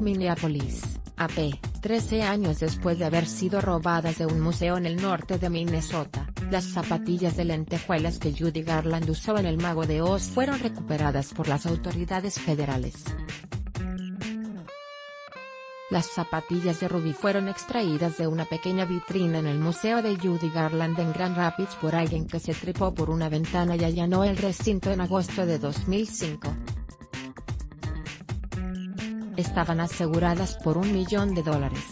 Minneapolis, AP. 13 años después de haber sido robadas de un museo en el norte de Minnesota, las zapatillas de lentejuelas que Judy Garland usó en el Mago de Oz fueron recuperadas por las autoridades federales. Las zapatillas de rubí fueron extraídas de una pequeña vitrina en el Museo de Judy Garland en Grand Rapids por alguien que se trepó por una ventana y allanó el recinto en agosto de 2005. Estaban aseguradas por $1 millón de dólares.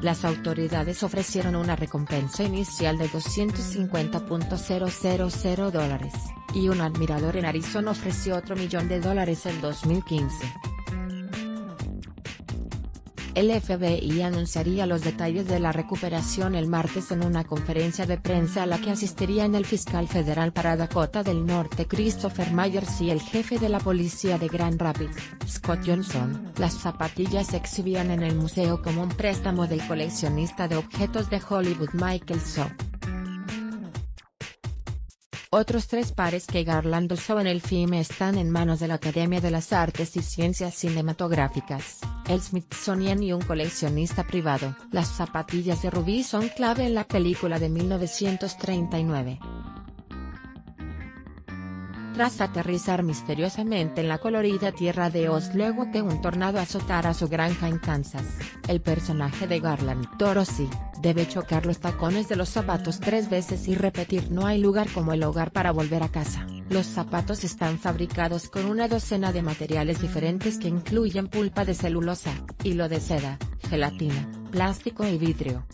Las autoridades ofrecieron una recompensa inicial de $250,000 y un admirador en Arizona ofreció otro $1 millón de dólares en 2015. El FBI anunciaría los detalles de la recuperación el martes en una conferencia de prensa a la que asistirían el fiscal federal para Dakota del Norte Christopher Myers y el jefe de la policía de Grand Rapids, Scott Johnson. Las zapatillas se exhibían en el museo como un préstamo del coleccionista de objetos de Hollywood Michael Shaw. Otros 3 pares que Garland usó en el filme están en manos de la Academia de las Artes y Ciencias Cinematográficas, el Smithsonian y un coleccionista privado. Las zapatillas de rubí son clave en la película de 1939. Tras aterrizar misteriosamente en la colorida tierra de Oz luego de un tornado azotara su granja en Kansas, el personaje de Garland, Dorothy, debe chocar los tacones de los zapatos 3 veces y repetir "no hay lugar como el hogar" para volver a casa. Los zapatos están fabricados con una docena de materiales diferentes que incluyen pulpa de celulosa, hilo de seda, gelatina, plástico y vidrio.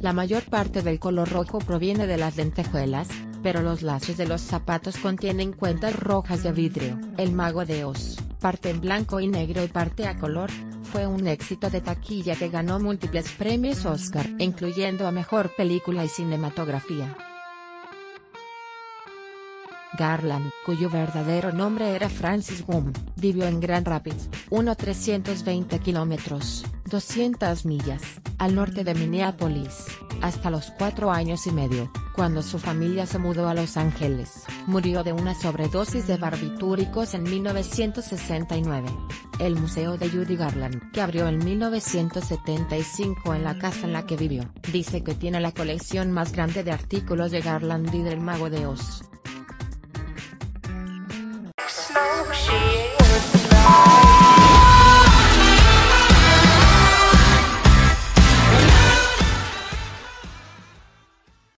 La mayor parte del color rojo proviene de las lentejuelas, pero los lazos de los zapatos contienen cuentas rojas de vidrio. El Mago de Oz, parte en blanco y negro y parte a color, fue un éxito de taquilla que ganó múltiples premios Oscar, incluyendo a Mejor Película y Cinematografía. Garland, cuyo verdadero nombre era Francis Gumm, vivió en Grand Rapids, 320 kilómetros, 200 millas, al norte de Minneapolis, hasta los 4 años y medio. Cuando su familia se mudó a Los Ángeles, murió de una sobredosis de barbitúricos en 1969. El Museo de Judy Garland, que abrió en 1975 en la casa en la que vivió, dice que tiene la colección más grande de artículos de Garland y del Mago de Oz.